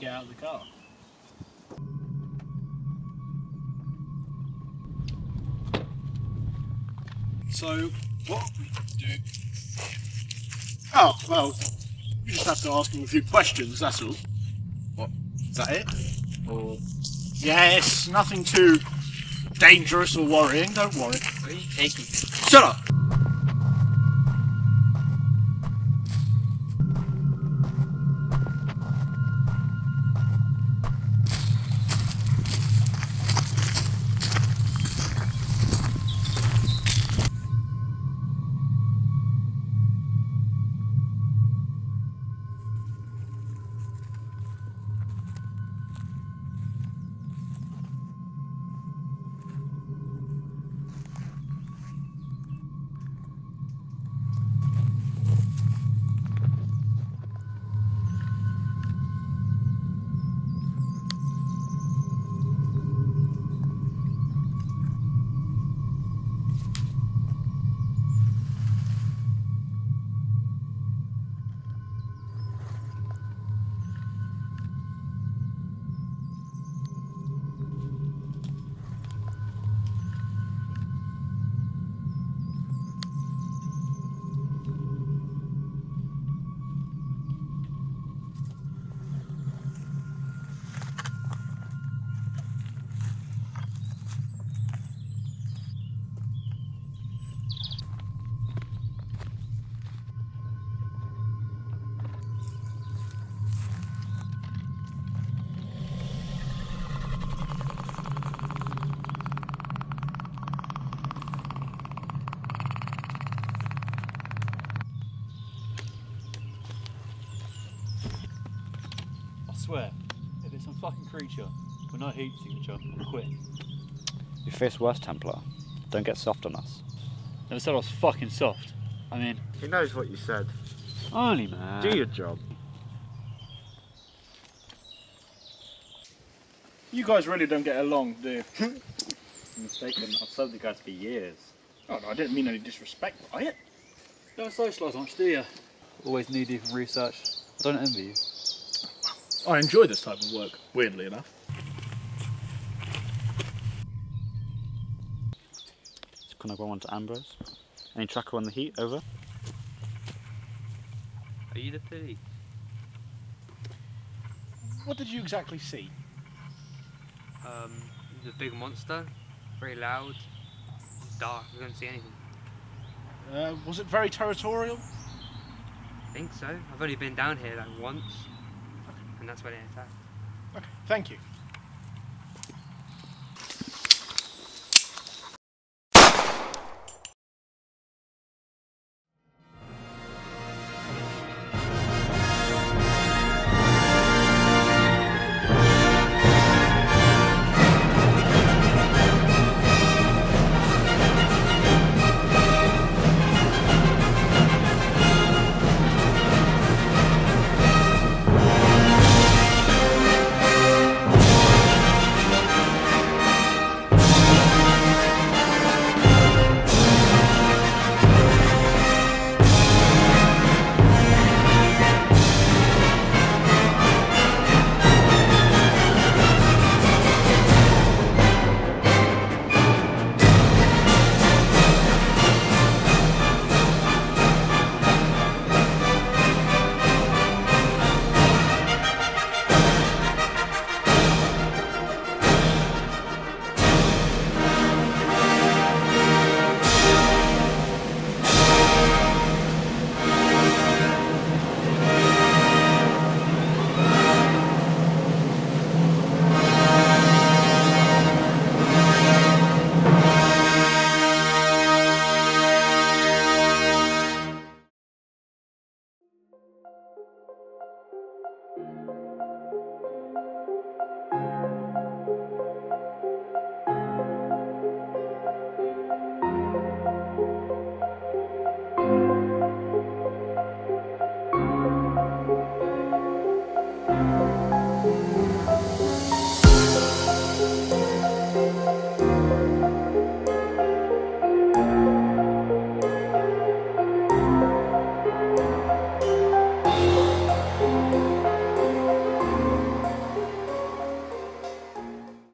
we get out of the car. So what we do, oh well, you just have to ask him a few questions, that's all. What, is that it? Or yes, nothing too dangerous or worrying, don't worry. Where are you taking me? Shut up! I swear, if it's some fucking creature with no heat signature, I'm quit. You're fierce worst, Templar. Don't get soft on us. Never said I was fucking soft. I mean... He knows what you said. Only man. Do your job. You guys really don't get along, do you? I'm mistaken. I've served you guys for years. Oh no, I didn't mean any disrespect by it. Don't socialise much, do you? Always need you for research. I don't envy you. I enjoy this type of work, weirdly enough. So can I go on to Ambrose? Any tracker on the heat, over? Are you the police? What did you exactly see? The big monster, very loud, dark, we couldn't see anything. Was it very territorial? I think so. I've only been down here like once. And that's when it attacked. Okay, thank you.